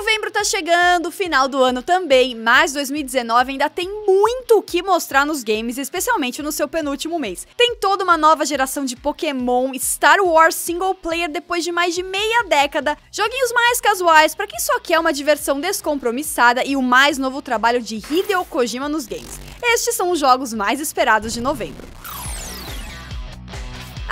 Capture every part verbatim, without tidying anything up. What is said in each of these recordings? Novembro tá chegando, final do ano também, mas dois mil e dezenove ainda tem muito o que mostrar nos games, especialmente no seu penúltimo mês. Tem toda uma nova geração de Pokémon, Star Wars single player depois de mais de meia década, joguinhos mais casuais pra quem só quer uma diversão descompromissada e o mais novo trabalho de Hideo Kojima nos games. Estes são os jogos mais esperados de novembro.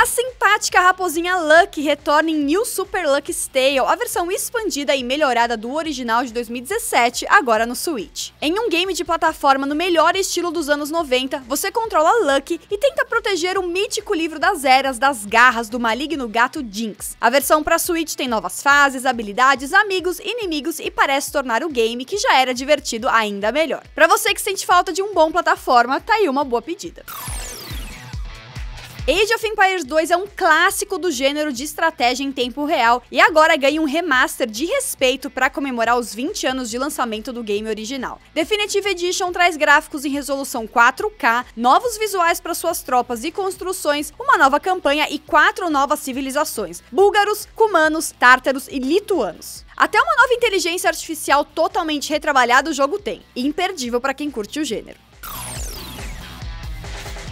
A simpática raposinha Lucky retorna em New Super Lucky's Tale, a versão expandida e melhorada do original de dois mil e dezessete, agora no Switch. Em um game de plataforma no melhor estilo dos anos noventa, você controla Lucky e tenta proteger o mítico livro das eras das garras do maligno gato Jinx. A versão para Switch tem novas fases, habilidades, amigos, inimigos e parece tornar o game, que já era divertido, ainda melhor. Para você que sente falta de um bom plataforma, tá aí uma boa pedida. Age of Empires dois é um clássico do gênero de estratégia em tempo real e agora ganha um remaster de respeito para comemorar os vinte anos de lançamento do game original. Definitive Edition traz gráficos em resolução quatro K, novos visuais para suas tropas e construções, uma nova campanha e quatro novas civilizações: búlgaros, cumanos, tártaros e lituanos. Até uma nova inteligência artificial totalmente retrabalhada o jogo tem, e imperdível para quem curte o gênero.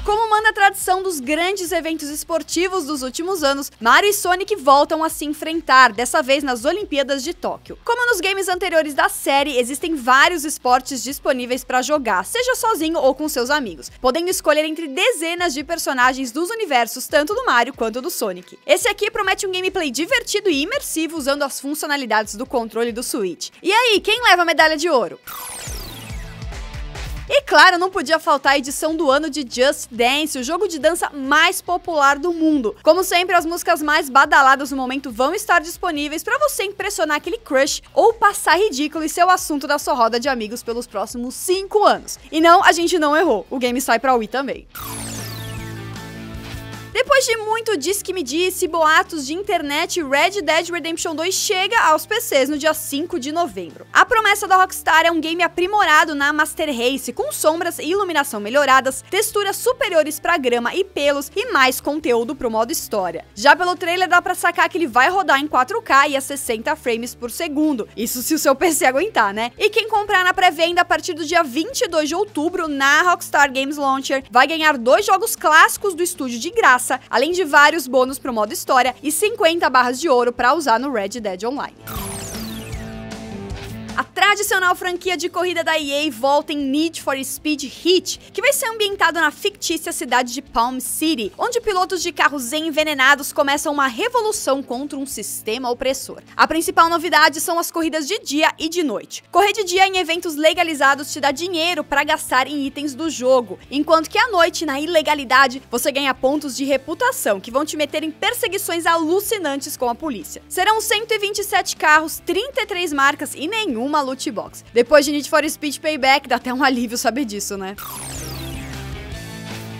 Como manda a tradição dos grandes eventos esportivos dos últimos anos, Mario e Sonic voltam a se enfrentar, dessa vez nas Olimpíadas de Tóquio. Como nos games anteriores da série, existem vários esportes disponíveis para jogar, seja sozinho ou com seus amigos, podendo escolher entre dezenas de personagens dos universos, tanto do Mario quanto do Sonic. Esse aqui promete um gameplay divertido e imersivo usando as funcionalidades do controle do Switch. E aí, quem leva a medalha de ouro? E claro, não podia faltar a edição do ano de Just Dance, o jogo de dança mais popular do mundo. Como sempre, as músicas mais badaladas no momento vão estar disponíveis para você impressionar aquele crush ou passar ridículo e ser o assunto da sua roda de amigos pelos próximos cinco anos. E não, a gente não errou, o game sai pra Wii também. Depois de muito diz que me disse, boatos de internet, Red Dead Redemption dois chega aos P Cs no dia cinco de novembro. A promessa da Rockstar é um game aprimorado na Master Race, com sombras e iluminação melhoradas, texturas superiores para grama e pelos e mais conteúdo pro modo história. Já pelo trailer dá pra sacar que ele vai rodar em quatro K e a sessenta frames por segundo, isso se o seu P C aguentar, né? E quem comprar na pré-venda a partir do dia vinte e dois de outubro na Rockstar Games Launcher vai ganhar dois jogos clássicos do estúdio de graça, além de vários bônus pro modo história e cinquenta barras de ouro para usar no Red Dead Online. A tradicional franquia de corrida da E A volta em Need for Speed Heat, que vai ser ambientado na fictícia cidade de Palm City, onde pilotos de carros envenenados começam uma revolução contra um sistema opressor. A principal novidade são as corridas de dia e de noite. Correr de dia em eventos legalizados te dá dinheiro para gastar em itens do jogo, enquanto que à noite, na ilegalidade, você ganha pontos de reputação, que vão te meter em perseguições alucinantes com a polícia. Serão cento e vinte e sete carros, trinta e três marcas e nenhum uma loot box. Depois de Need for Speed Payback, dá até um alívio saber disso, né?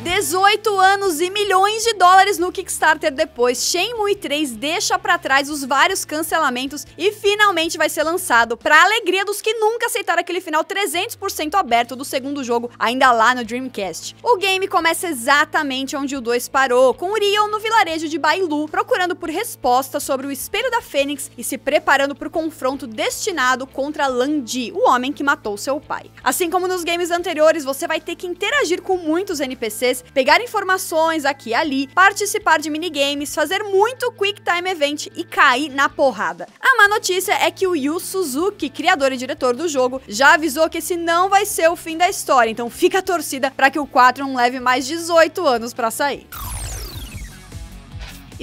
dezoito anos e milhões de dólares no Kickstarter depois, Shenmue três deixa pra trás os vários cancelamentos e finalmente vai ser lançado, pra alegria dos que nunca aceitaram aquele final trezentos por cento aberto do segundo jogo, ainda lá no Dreamcast. O game começa exatamente onde o dois parou, com Ryo no vilarejo de Bailu, procurando por respostas sobre o espelho da Fênix e se preparando pro confronto destinado contra Landi, o homem que matou seu pai. Assim como nos games anteriores, você vai ter que interagir com muitos N P Cs, pegar informações aqui e ali, participar de minigames, fazer muito Quick Time Event e cair na porrada. A má notícia é que o Yu Suzuki, criador e diretor do jogo, já avisou que esse não vai ser o fim da história, então fica a torcida para que o quatro não leve mais dezoito anos para sair.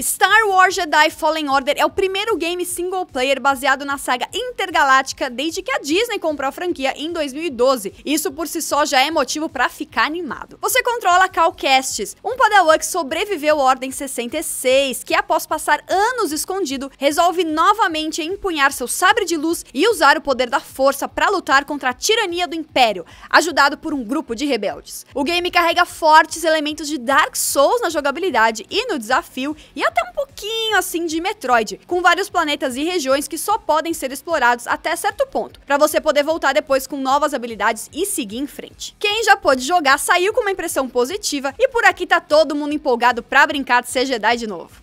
Star Wars Jedi Fallen Order é o primeiro game single player baseado na saga intergaláctica desde que a Disney comprou a franquia em dois mil e doze. Isso por si só já é motivo pra ficar animado. Você controla Cal Kestis, um padawan que sobreviveu à Ordem sessenta e seis, que após passar anos escondido, resolve novamente empunhar seu sabre de luz e usar o poder da força pra lutar contra a tirania do Império, ajudado por um grupo de rebeldes. O game carrega fortes elementos de Dark Souls na jogabilidade e no desafio, e até um pouquinho assim de Metroid, com vários planetas e regiões que só podem ser explorados até certo ponto, pra você poder voltar depois com novas habilidades e seguir em frente. Quem já pôde jogar saiu com uma impressão positiva e por aqui tá todo mundo empolgado pra brincar de ser Jedi de novo.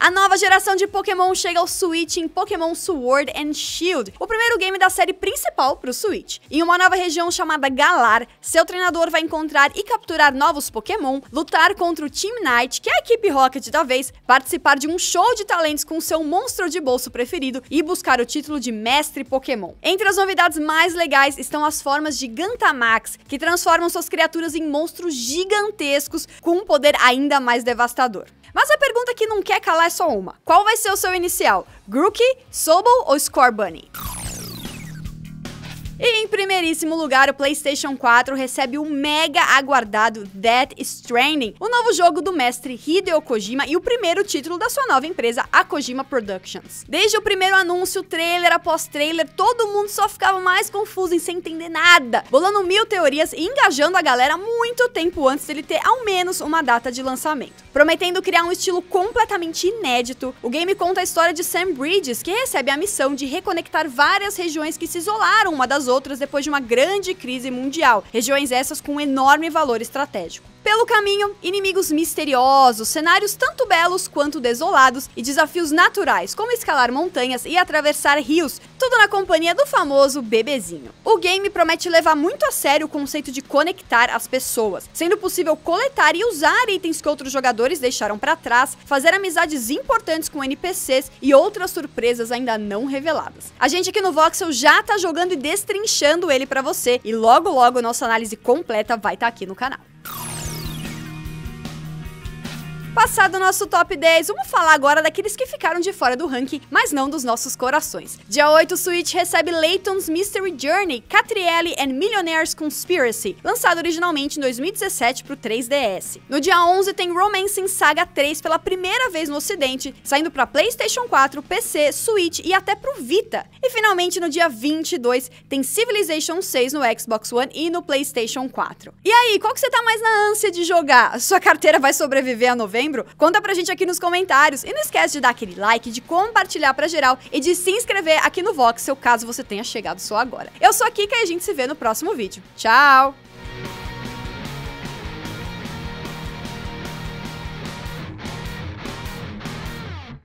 A nova geração de Pokémon chega ao Switch em Pokémon Sword and Shield, o primeiro game da série principal para o Switch. Em uma nova região chamada Galar, seu treinador vai encontrar e capturar novos Pokémon, lutar contra o Team Night, que é a equipe Rocket da vez, participar de um show de talentos com seu monstro de bolso preferido e buscar o título de Mestre Pokémon. Entre as novidades mais legais estão as formas Gigantamax, que transformam suas criaturas em monstros gigantescos com um poder ainda mais devastador. Mas a pergunta que não quer calar é só uma. Qual vai ser o seu inicial? Grookey, Sobol ou Scorbunny? E em primeiríssimo lugar, o PlayStation quatro recebe o mega aguardado Death Stranding, o novo jogo do mestre Hideo Kojima e o primeiro título da sua nova empresa, a Kojima Productions. Desde o primeiro anúncio, trailer após trailer, todo mundo só ficava mais confuso em sem entender nada, bolando mil teorias e engajando a galera muito tempo antes dele ter ao menos uma data de lançamento. Prometendo criar um estilo completamente inédito, o game conta a história de Sam Bridges, que recebe a missão de reconectar várias regiões que se isolaram uma das outras depois de uma grande crise mundial, regiões essas com um enorme valor estratégico. Pelo caminho, inimigos misteriosos, cenários tanto belos quanto desolados e desafios naturais, como escalar montanhas e atravessar rios, tudo na companhia do famoso bebezinho. O game promete levar muito a sério o conceito de conectar as pessoas, sendo possível coletar e usar itens que outros jogadores deixaram para trás, fazer amizades importantes com N P Cs e outras surpresas ainda não reveladas. A gente aqui no Voxel já tá jogando e destrinchando ele para você, e logo logo nossa análise completa vai estar aqui no canal. Passado o nosso top dez, vamos falar agora daqueles que ficaram de fora do ranking, mas não dos nossos corações. Dia oito, o Switch recebe Layton's Mystery Journey, Catrielle and Millionaire's Conspiracy, lançado originalmente em dois mil e dezessete para o três D S. No dia onze, tem Romancing Saga três pela primeira vez no ocidente, saindo para PlayStation quatro, P C, Switch e até pro Vita. E finalmente, no dia vinte e dois, tem Civilization seis no Xbox One e no PlayStation quatro. E aí, qual que você tá mais na ânsia de jogar? A sua carteira vai sobreviver a novembro? Conta pra gente aqui nos comentários e não esquece de dar aquele like, de compartilhar pra geral e de se inscrever aqui no Voxel caso você tenha chegado só agora. Eu sou a Kika e a gente se vê no próximo vídeo. Tchau!